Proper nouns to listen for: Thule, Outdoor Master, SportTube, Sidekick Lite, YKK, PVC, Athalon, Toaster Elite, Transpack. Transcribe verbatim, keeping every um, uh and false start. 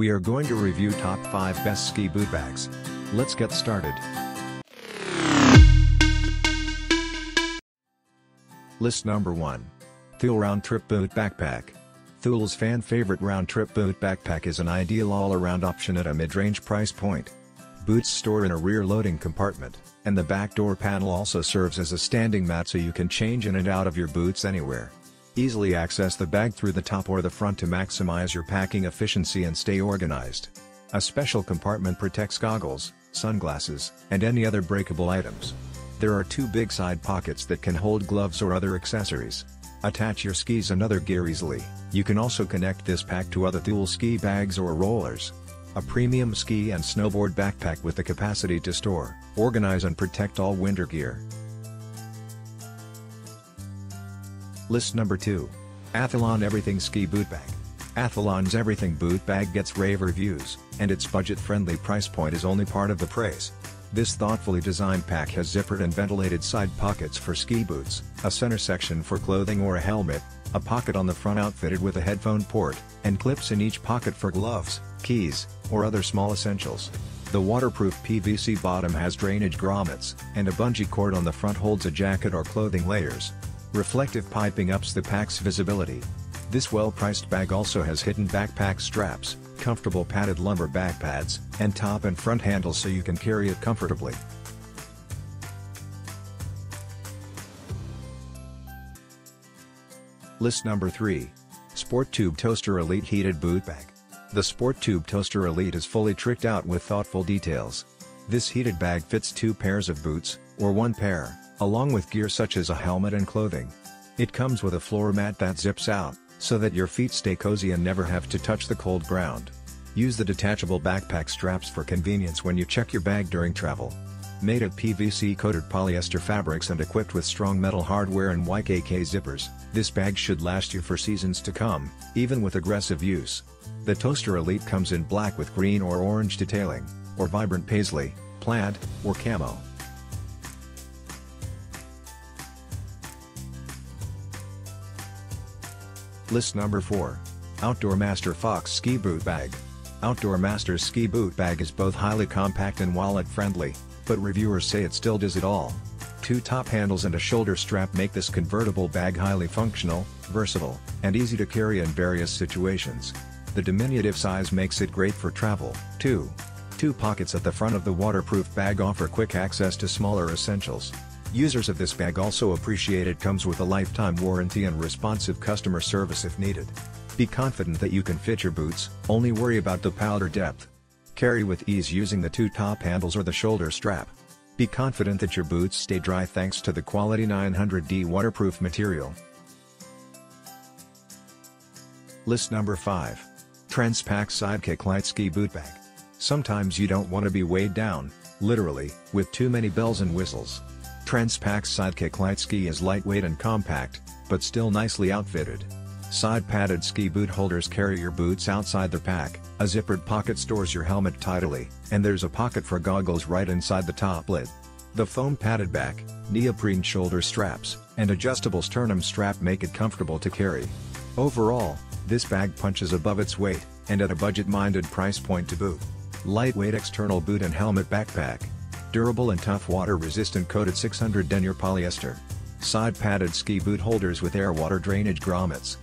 We are going to review top five best ski boot bags. Let's get started. List number one. Thule Round Trip Boot Backpack. Thule's fan favorite round trip boot backpack is an ideal all-around option at a mid-range price point. Boots store in a rear loading compartment, and the back door panel also serves as a standing mat so you can change in and out of your boots anywhere. Easily access the bag through the top or the front to maximize your packing efficiency and stay organized. A special compartment protects goggles, sunglasses, and any other breakable items. There are two big side pockets that can hold gloves or other accessories. Attach your skis and other gear easily. You can also connect this pack to other Thule ski bags or rollers. A premium ski and snowboard backpack with the capacity to store, organize and protect all winter gear. List number two. Athalon Everything Ski Boot Bag. Athalon's Everything Boot Bag gets rave reviews, and its budget-friendly price point is only part of the praise. This thoughtfully designed pack has zippered and ventilated side pockets for ski boots, a center section for clothing or a helmet, a pocket on the front outfitted with a headphone port, and clips in each pocket for gloves, keys, or other small essentials. The waterproof P V C bottom has drainage grommets, and a bungee cord on the front holds a jacket or clothing layers. Reflective piping ups the pack's visibility. This well-priced bag also has hidden backpack straps, comfortable padded lumbar back pads, and top and front handles so you can carry it comfortably. List number three. SportTube Toaster Elite Heated Boot Bag. The SportTube Toaster Elite is fully tricked out with thoughtful details. This heated bag fits two pairs of boots, or one pair, along with gear such as a helmet and clothing. It comes with a floor mat that zips out, so that your feet stay cozy and never have to touch the cold ground. Use the detachable backpack straps for convenience when you check your bag during travel. Made of P V C-coated polyester fabrics and equipped with strong metal hardware and Y K K zippers, this bag should last you for seasons to come, even with aggressive use. The Toaster Elite comes in black with green or orange detailing, or vibrant paisley, plaid, or camo. List number four. Outdoor Master Fox Ski Boot Bag. Outdoor Master's Ski Boot Bag is both highly compact and wallet-friendly, but reviewers say it still does it all. Two top handles and a shoulder strap make this convertible bag highly functional, versatile, and easy to carry in various situations. The diminutive size makes it great for travel, too. Two pockets at the front of the waterproof bag offer quick access to smaller essentials. Users of this bag also appreciate it comes with a lifetime warranty and responsive customer service if needed. Be confident that you can fit your boots, only worry about the powder depth. Carry with ease using the two top handles or the shoulder strap. Be confident that your boots stay dry thanks to the quality nine hundred D waterproof material. List number five. Transpack Sidekick Lite Ski Boot Bag. Sometimes you don't want to be weighed down, literally, with too many bells and whistles. Transpack's Sidekick Lite Ski is lightweight and compact, but still nicely outfitted. Side padded ski boot holders carry your boots outside the pack, a zippered pocket stores your helmet tidily, and there's a pocket for goggles right inside the top lid. The foam padded back, neoprene shoulder straps, and adjustable sternum strap make it comfortable to carry. Overall, this bag punches above its weight, and at a budget-minded price point to boot. Lightweight external boot and helmet backpack. Durable and tough water-resistant coated six hundred denier polyester. Side padded ski boot holders with air water drainage grommets.